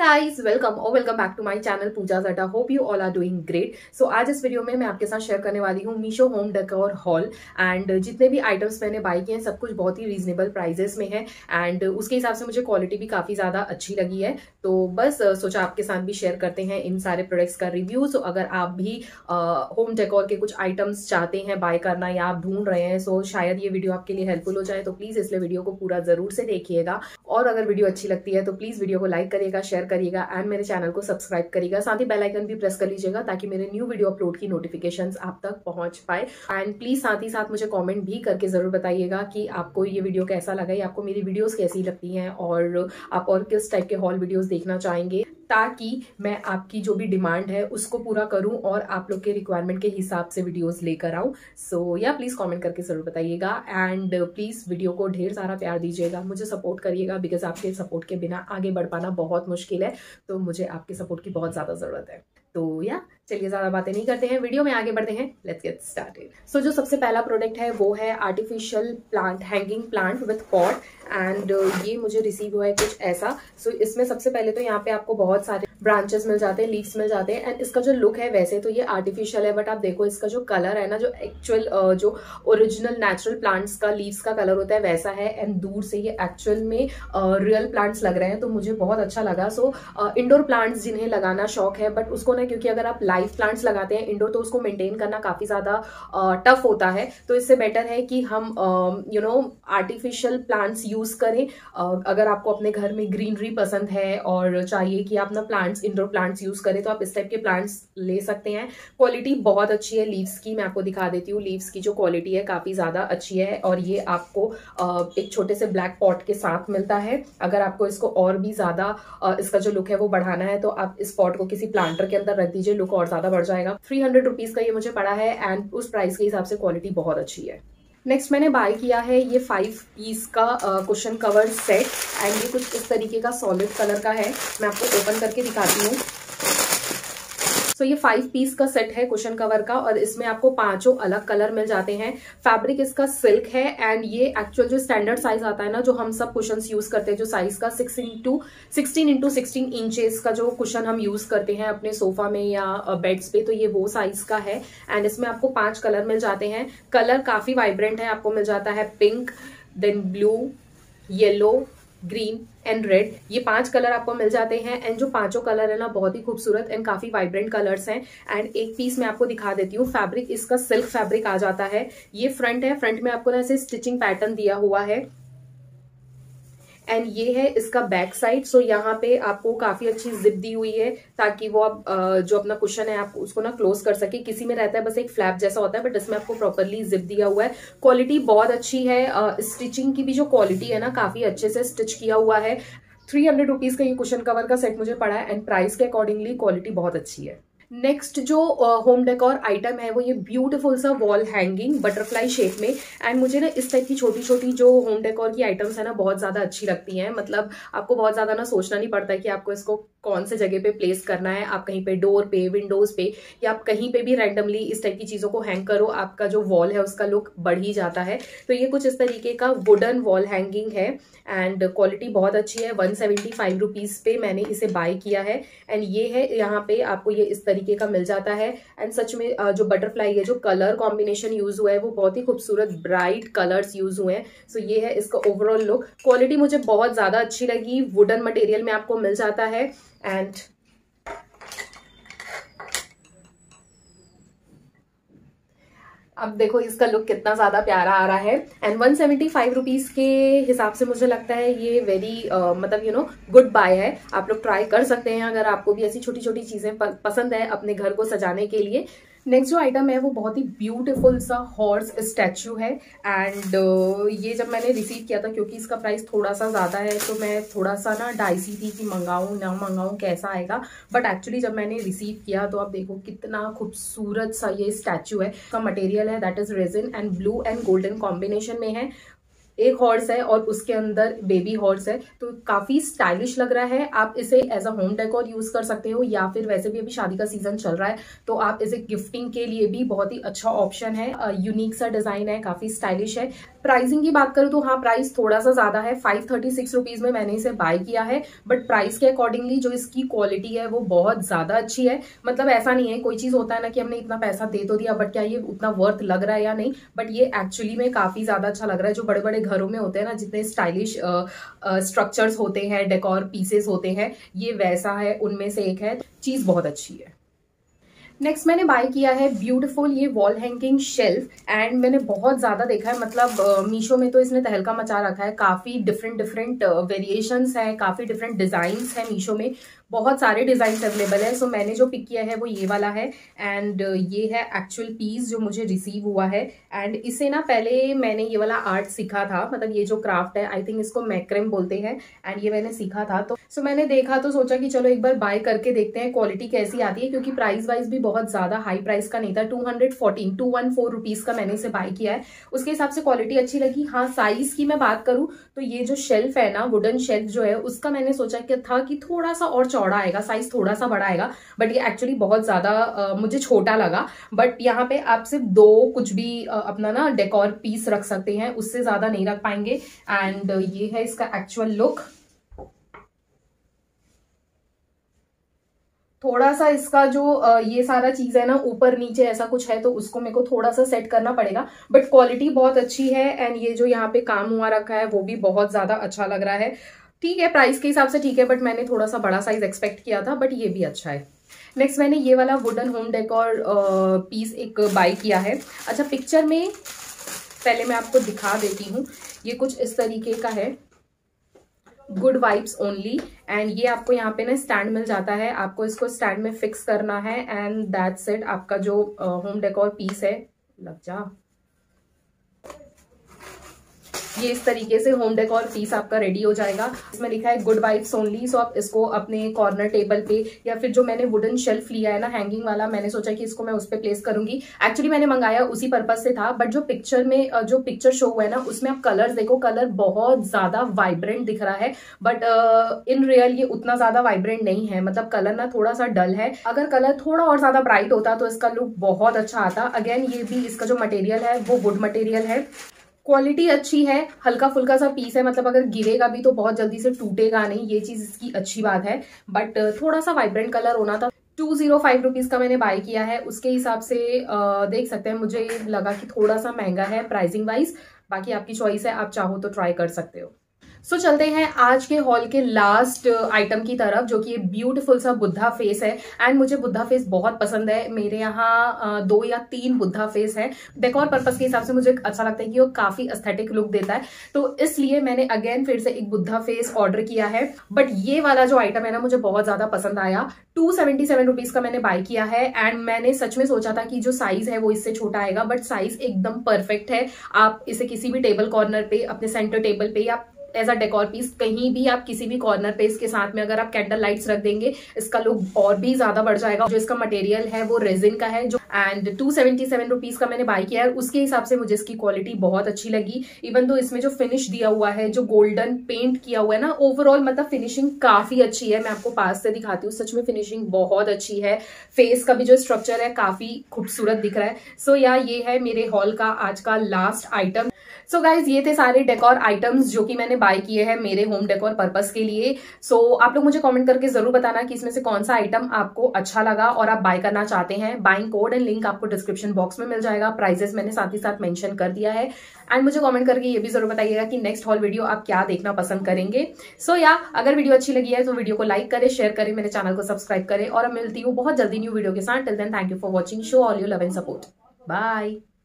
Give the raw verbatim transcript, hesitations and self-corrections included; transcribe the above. Guys welcome और welcome back to my channel Pooja's अड्डा। Hope you all are doing great. So आज इस video में मैं आपके साथ शेयर करने वाली हूँ Meesho home decor haul. And जितने भी आइटम्स मैंने बाई किए हैं सब कुछ बहुत ही रीजनेबल प्राइजेस में है एंड उसके हिसाब से मुझे क्वालिटी भी काफ़ी ज़्यादा अच्छी लगी है। तो बस सोचा आपके साथ भी शेयर करते हैं इन सारे प्रोडक्ट्स का रिव्यू। सो अगर आप भी होम डेकोर के कुछ आइटम्स चाहते हैं बाय करना या आप ढूंढ रहे हैं सो शायद ये वीडियो आपके लिए हेल्पफुल हो जाए, तो प्लीज़ इसलिए वीडियो को पूरा ज़रूर से देखिएगा। और अगर वीडियो अच्छी लगती है तो प्लीज़ वीडियो को लाइक करिएगा, शेयर करिएगा एंड मेरे चैनल को सब्सक्राइब करिएगा। साथ ही बेल आइकन भी प्रेस कर लीजिएगा ताकि मेरे न्यू वीडियो अपलोड की नोटिफिकेशंस आप तक पहुंच पाए। एंड प्लीज साथ ही साथ मुझे कमेंट भी करके जरूर बताइएगा कि आपको ये वीडियो कैसा लगा या आपको मेरी वीडियोस कैसी लगती हैं और आप और किस टाइप के हॉल वीडियोस देखना चाहेंगे, ताकि मैं आपकी जो भी डिमांड है उसको पूरा करूं और आप लोग के रिक्वायरमेंट के हिसाब से वीडियोस लेकर आऊं। सो या प्लीज़ कमेंट करके ज़रूर बताइएगा एंड प्लीज़ वीडियो को ढेर सारा प्यार दीजिएगा, मुझे सपोर्ट करिएगा बिकॉज आपके सपोर्ट के बिना आगे बढ़ पाना बहुत मुश्किल है। तो मुझे आपके सपोर्ट की बहुत ज़्यादा ज़रूरत है। तो या चलिए ज़्यादा बातें नहीं करते हैं, वीडियो में आगे बढ़ते हैं। Let's get started. सो जो सबसे पहला प्रोडक्ट है वो है artificial plant, hanging plant with pot. And ये मुझे रिसीव हुआ है कुछ ऐसा। सो so, इसमें सबसे पहले तो यहाँ पे आपको बहुत सारे ब्रांचेस मिल जाते हैं, लीव्स मिल जाते हैं एंड इसका जो लुक है वैसे तो ये आर्टिफिशियल है बट आप देखो इसका जो कलर है ना, जो एक्चुअल जो ओरिजिनल नेचुरल प्लांट्स का लीव्स का कलर होता है वैसा है एंड दूर से ये एक्चुअल में रियल uh, प्लांट्स लग रहे हैं। तो मुझे बहुत अच्छा लगा। सो इंडोर प्लांट्स जिन्हें लगाना शौक है बट उसको ना, क्योंकि अगर आप लाइव प्लांट्स लगाते हैं इंडोर तो उसको मेनटेन करना काफ़ी ज़्यादा टफ uh, होता है। तो इससे बेटर है कि हम you know artificial plants use करें। uh, अगर आपको अपने घर में ग्रीनरी पसंद है और चाहिए कि आप ना प्लांट्स इंडोर प्लांट्स यूज़ करें तो आप इस टाइप के प्लांट्स ले सकते हैं। क्वालिटी बहुत अच्छी है लीव्स की, मैं आपको दिखा देती हूँ। लीव्स की जो क्वालिटी है काफ़ी ज़्यादा अच्छी है और ये आपको uh, एक छोटे से ब्लैक पॉट के साथ मिलता है। अगर आपको इसको और भी ज़्यादा uh, इसका जो लुक है वो बढ़ाना है तो आप इस पॉट को किसी प्लांटर के अंदर रख दीजिए, लुक और ज़्यादा बढ़ जाएगा। थ्री हंड्रेड रुपीज़ का ये मुझे पड़ा है एंड उस प्राइस के हिसाब से क्वालिटी बहुत अच्छी है। नेक्स्ट मैंने बाय किया है ये फाइव पीस का कुशन कवर सेट एंड ये कुछ इस तरीके का सॉलिड कलर का है। मैं आपको ओपन करके दिखाती हूँ। सो so, ये फाइव पीस का सेट है कुशन कवर का और इसमें आपको पांचों अलग कलर मिल जाते हैं। फैब्रिक इसका सिल्क है एंड ये एक्चुअल जो स्टैंडर्ड साइज आता है ना, जो हम सब कुशन्स यूज करते हैं, जो साइज का six into sixteen into sixteen inches का जो कुशन हम यूज करते हैं अपने सोफा में या बेड्स पे, तो ये वो साइज का है। एंड इसमें आपको पांच कलर मिल जाते हैं। कलर काफी वाइब्रेंट है, आपको मिल जाता है pink, then blue, yellow, green and red. ये पांच कलर आपको मिल जाते हैं एंड जो पांचों कलर है ना बहुत ही खूबसूरत एंड काफी वाइब्रेंट कलर्स हैं। एंड एक पीस मैं आपको दिखा देती हूँ। फैब्रिक इसका सिल्क फैब्रिक आ जाता है। ये फ्रंट है, फ्रंट में आपको ना ऐसे स्टिचिंग पैटर्न दिया हुआ है एंड ये है इसका बैक साइड। सो यहाँ पे आपको काफ़ी अच्छी जिप दी हुई है ताकि वो आप जो अपना कुशन है आप उसको ना क्लोज कर सके। किसी में रहता है बस एक फ्लैप जैसा होता है बट इसमें आपको प्रॉपरली जिप दिया हुआ है। क्वालिटी बहुत अच्छी है, स्टिचिंग की भी जो क्वालिटी है ना काफ़ी अच्छे से स्टिच किया हुआ है। थ्री हंड्रेड रुपीज़ का ये कुशन कवर का सेट मुझे पड़ा है एंड प्राइस के अकॉर्डिंगली क्वालिटी बहुत अच्छी है। नेक्स्ट जो होम डेकोर आइटम है वो ये ब्यूटीफुल सा वॉल हैंगिंग बटरफ्लाई शेप में। एंड मुझे ना इस टाइप की छोटी छोटी जो होम डेकोर की आइटम्स है ना बहुत ज़्यादा अच्छी लगती हैं। मतलब आपको बहुत ज़्यादा ना सोचना नहीं पड़ता है कि आपको इसको कौन से जगह पे प्लेस करना है। आप कहीं पे डोर पे, विंडोज़ पे या आप कहीं पे भी रैंडमली इस टाइप की चीज़ों को हैंग करो, आपका जो वॉल है उसका लुक बढ़ ही जाता है। तो ये कुछ इस तरीके का वुडन वॉल हैंगिंग है एंड क्वालिटी बहुत अच्छी है। वन सेवेंटी फाइव रुपीज़ पे मैंने इसे बाय किया है एंड ये है, यहाँ पे आपको ये इस तरीके का मिल जाता है। एंड सच में जो बटरफ्लाई है, जो कलर कॉम्बिनेशन यूज़ हुआ है वो बहुत ही खूबसूरत ब्राइट कलर्स यूज़ हुए हैं। सो ये है इसका ओवरऑल लुक। क्वालिटी मुझे बहुत ज़्यादा अच्छी लगी, वुडन मटेरियल में आपको मिल जाता है एंड अब देखो इसका लुक कितना ज़्यादा प्यारा आ रहा है। And one seventy five rupees के हिसाब से मुझे लगता है ये वेरी uh, मतलब यू नो गुड बाय है। आप लोग ट्राई कर सकते हैं अगर आपको भी ऐसी छोटी छोटी चीज़ें पसंद है अपने घर को सजाने के लिए। नेक्स्ट जो आइटम है वो बहुत ही ब्यूटीफुल सा हॉर्स स्टैचू है एंड uh, ये जब मैंने रिसीव किया था, क्योंकि इसका प्राइस थोड़ा सा ज़्यादा है तो मैं थोड़ा सा ना डाइसी थी कि मंगाऊँ ना मंगाऊँ, कैसा आएगा। बट एक्चुअली जब मैंने रिसीव किया तो आप देखो कितना खूबसूरत सा ये स्टैचू है। इसका मटेरियल है that is resin and blue and golden combination में है। एक हॉर्स है और उसके अंदर बेबी हॉर्स है, तो काफी स्टाइलिश लग रहा है। आप इसे as a home decor use कर सकते हो या फिर वैसे भी अभी शादी का सीजन चल रहा है तो आप इसे गिफ्टिंग के लिए भी बहुत ही अच्छा ऑप्शन है। यूनिक सा डिजाइन है, काफी स्टाइलिश है। प्राइसिंग की बात करूँ तो हाँ, प्राइस थोड़ा सा ज्यादा है, फाइव थर्टी सिक्स रुपीज में मैंने इसे बाय किया है, बट प्राइस के अकॉर्डिंगली जो इसकी क्वालिटी है वो बहुत ज्यादा अच्छी है। मतलब ऐसा नहीं है कोई चीज होता है ना कि हमने इतना पैसा दे तो दिया बट क्या ये उतना वर्थ लग रहा है या नहीं, बट ये एक्चुअली में काफी ज्यादा अच्छा लग रहा है। जो बड़े बड़े घरों में होते हैं ना, जितने स्टाइलिश स्ट्रक्चर्स होते हैं, डेकोर पीसेस होते हैं, ये वैसा है, उनमें से एक है। चीज बहुत अच्छी है। नेक्स्ट मैंने बाय किया है ब्यूटीफुल ये वॉल हैंगिंग शेल्फ, एंड मैंने बहुत ज़्यादा देखा है, मतलब मीशो में तो इसने तहलका मचा रखा है। काफ़ी डिफरेंट डिफरेंट वेरिएशंस हैं, काफ़ी डिफरेंट डिज़ाइंस हैं, मीशो में बहुत सारे डिज़ाइंस अवेलेबल है। सो so, मैंने जो पिक किया है वो ये वाला है, एंड ये है एक्चुअल पीस जो मुझे रिसीव हुआ है। एंड इसे ना पहले मैंने ये वाला आर्ट सीखा था, मतलब ये जो क्राफ्ट है, आई थिंक इसको मैक्रम बोलते हैं, एंड ये मैंने सीखा था। तो सो so, मैंने देखा तो सोचा कि चलो एक बार बाय करके देखते हैं क्वालिटी कैसी आती है, क्योंकि प्राइस वाइज भी बहुत ज्यादा हाई प्राइस का नहीं था। Two hundred fourteen two one four rupees का मैंने इसे बाय किया है, उसके हिसाब से क्वालिटी अच्छी लगी। हाँ, साइज की मैं बात करूँ तो ये जो शेल्फ है ना, वुडन शेल्फ जो है, उसका मैंने सोचा कि था कि थोड़ा सा और चौड़ा आएगा, साइज थोड़ा सा बड़ा आएगा, बट ये एक्चुअली बहुत ज्यादा मुझे छोटा लगा। बट यहाँ पे आप सिर्फ दो कुछ भी आ, अपना ना डेकोर पीस रख सकते हैं, उससे ज्यादा नहीं रख पाएंगे। एंड ये है इसका एक्चुअल लुक। थोड़ा सा इसका जो ये सारा चीज है ना, ऊपर नीचे ऐसा कुछ है, तो उसको मेरे को थोड़ा सा सेट करना पड़ेगा, बट क्वालिटी बहुत अच्छी है। एंड ये जो यहाँ पे काम हुआ रखा है वो भी बहुत ज्यादा अच्छा लग रहा है। ठीक है, प्राइस के हिसाब से ठीक है, बट मैंने थोड़ा सा बड़ा साइज एक्सपेक्ट किया था, बट ये भी अच्छा है। नेक्स्ट मैंने ये वाला वुडन होम डेकोर पीस एक बाय किया है। अच्छा, पिक्चर में पहले मैं आपको दिखा देती हूँ, ये कुछ इस तरीके का है, गुड वाइब्स ओनली। एंड ये आपको यहाँ पे ना स्टैंड मिल जाता है, आपको इसको स्टैंड में फिक्स करना है, एंड दैट्स इट। आपका जो होम डेकोर पीस है, लग जा, ये इस तरीके से होम डेकोर पीस आपका रेडी हो जाएगा। इसमें लिखा है गुड वाइब्स ओनली, सो आप इसको अपने कॉर्नर टेबल पे, या फिर जो मैंने वुडन शेल्फ लिया है ना हैंगिंग वाला, मैंने सोचा कि इसको मैं उस पे प्लेस करूंगी। एक्चुअली मैंने मंगाया उसी पर्पज से था, बट जो पिक्चर में जो पिक्चर शो हुआ है ना, उसमें आप कलर देखो, कलर बहुत ज्यादा वाइब्रेंट दिख रहा है, बट इन रियल ये उतना ज्यादा वाइब्रेंट नहीं है। मतलब कलर ना थोड़ा सा डल है, अगर कलर थोड़ा और ज्यादा ब्राइट होता तो इसका लुक बहुत अच्छा आता। अगेन, ये भी इसका जो मटेरियल है वो वुड मटेरियल है। क्वालिटी अच्छी है, हल्का फुल्का सा पीस है, मतलब अगर गिरेगा भी तो बहुत जल्दी से टूटेगा नहीं, ये चीज़ इसकी अच्छी बात है, बट थोड़ा सा वाइब्रेंट कलर होना था। टू जीरो फाइव रुपीज़ का मैंने बाय किया है, उसके हिसाब से देख सकते हैं, मुझे लगा कि थोड़ा सा महंगा है प्राइसिंग वाइज। बाकी आपकी चॉइस है, आप चाहो तो ट्राई कर सकते हो। सो so, चलते हैं आज के हॉल के लास्ट आइटम की तरफ, जो कि ये ब्यूटीफुल सा बुद्धा फेस है। एंड मुझे बुद्धा फेस बहुत पसंद है, मेरे यहाँ दो या तीन बुद्धा फेस है। डेकोर पर्पस के हिसाब से मुझे अच्छा लगता है कि वो काफी एस्थेटिक लुक देता है, तो इसलिए मैंने अगेन फिर से एक बुद्धा फेस ऑर्डर किया है। बट ये वाला जो आइटम है ना, मुझे बहुत ज्यादा पसंद आया। टू सेवेंटी सेवन रुपीज का मैंने बाय किया है, एंड मैंने सच में सोचा था कि जो साइज है वो इससे छोटा आएगा, बट साइज एकदम परफेक्ट है। आप इसे किसी भी टेबल कॉर्नर पे, अपने सेंटर टेबल पे, या एज अ डेकोर पीस कहीं भी, आप किसी भी कॉर्नर पे इसके साथ में अगर आप कैंडल लाइट्स रख देंगे, इसका लुक और भी ज्यादा बढ़ जाएगा। जो इसका मटेरियल है वो रेजिन का है, जो and two seventy seven rupees का मैंने बाय किया है। उसके हिसाब से मुझे इसकी क्वालिटी बहुत अच्छी लगी। इवन दो इसमें जो फिनिश दिया हुआ है, जो गोल्डन पेंट किया हुआ है ना, ओवरऑल मतलब फिनिशिंग काफी अच्छी है। मैं आपको पास से दिखाती हूँ, सच में फिनिशिंग बहुत अच्छी है। फेस का भी जो स्ट्रक्चर है काफी खूबसूरत दिख रहा है। सो so, या ये है मेरे हॉल का आज का लास्ट आइटम। सो गाइज, ये थे सारे डेकोर आइटम्स जो कि मैंने बाय किए हैं मेरे होम डेकोर पर्पस के लिए। सो so, आप लोग मुझे कमेंट करके जरूर बताना कि इसमें से कौन सा आइटम आपको अच्छा लगा और आप बाय करना चाहते हैं। बाइंग कोड एंड लिंक आपको डिस्क्रिप्शन बॉक्स में मिल जाएगा। प्राइजेस मैंने साथ ही साथ मेंशन कर दिया है। एंड मुझे कमेंट करके ये भी जरूर बताइएगा कि नेक्स्ट हॉल वीडियो आप क्या देखना पसंद करेंगे। सो so, या अगर वीडियो अच्छी लगी है तो वीडियो को लाइक करें, शेयर करें, मेरे चैनल को सब्सक्राइब करें, और अब मिलती हूँ बहुत जल्दी न्यू वीडियो के साथ। Till then, thank you for watching. Show all your love and support. Bye.